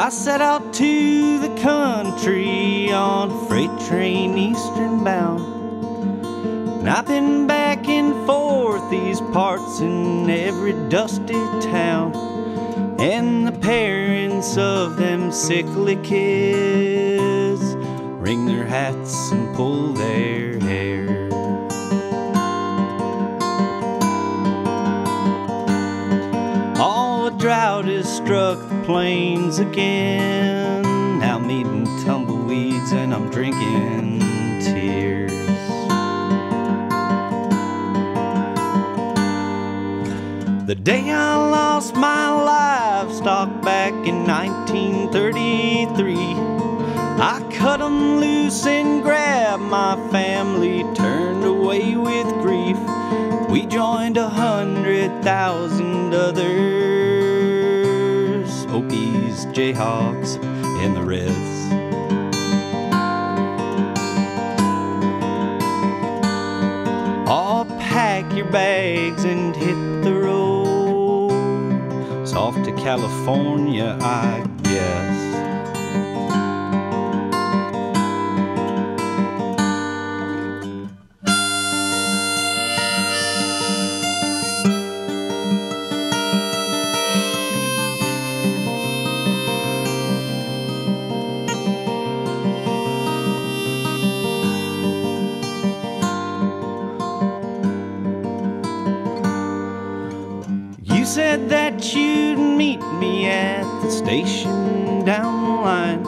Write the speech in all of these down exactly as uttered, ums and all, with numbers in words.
I set out to the country on a freight train eastern bound. And I've been back and forth these parts in every dusty town. And the parents of them sickly kids wring their hats and pull their hair. Oh, a drought has struck the plains again. I'm eating tumbleweeds and I'm drinking tears. The day I lost my livestock back in nineteen thirty-three, I cut 'em loose and grabbed my family, turned away with grief. We joined a hundred thousand others, Okies, Jayhawks, and the Reds. Oh, pack your bags and hit the road, off to California, I guess. You said that you me at the station down the line,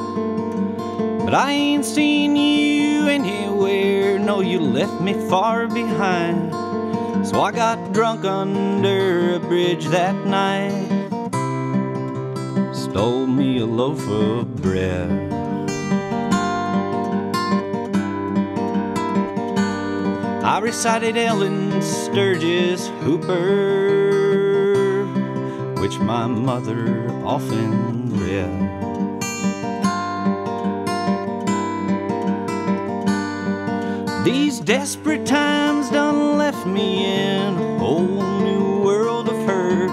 but I ain't seen you anywhere. No, you left me far behind. So I got drunk under a bridge that night, stole me a loaf of bread. I recited Ellen Sturgis Hooper, which my mother often read. These desperate times done left me in a whole new world of hurt.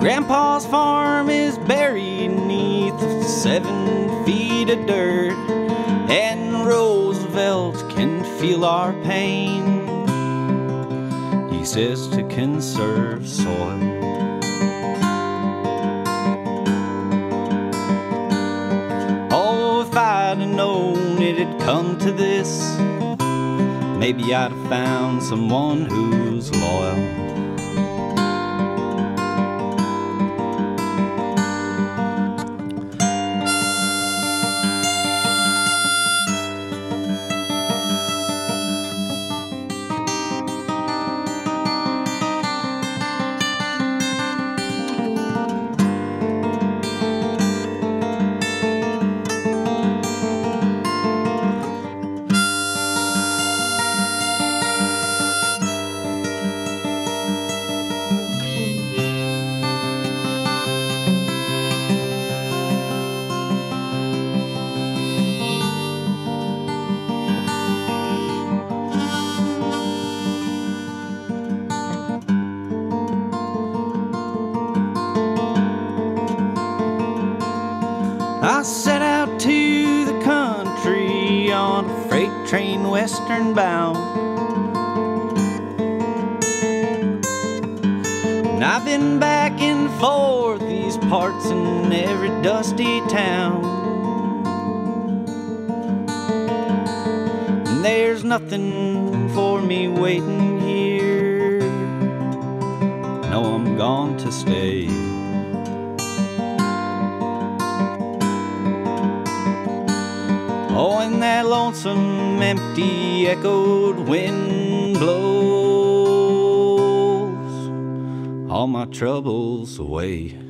Grandpa's farm is buried 'neath seven feet of dirt, and Roosevelt can feel our pain. He says to conserve soil. Come to this, maybe I'd have found someone who's loyal. I set out to the country on a freight train western bound. And I've been back and forth these parts in every dusty town. And there's nothing for me waiting here. No, I'm gone to stay. Oh, and that lonesome, empty, echoed wind blows all my troubles away.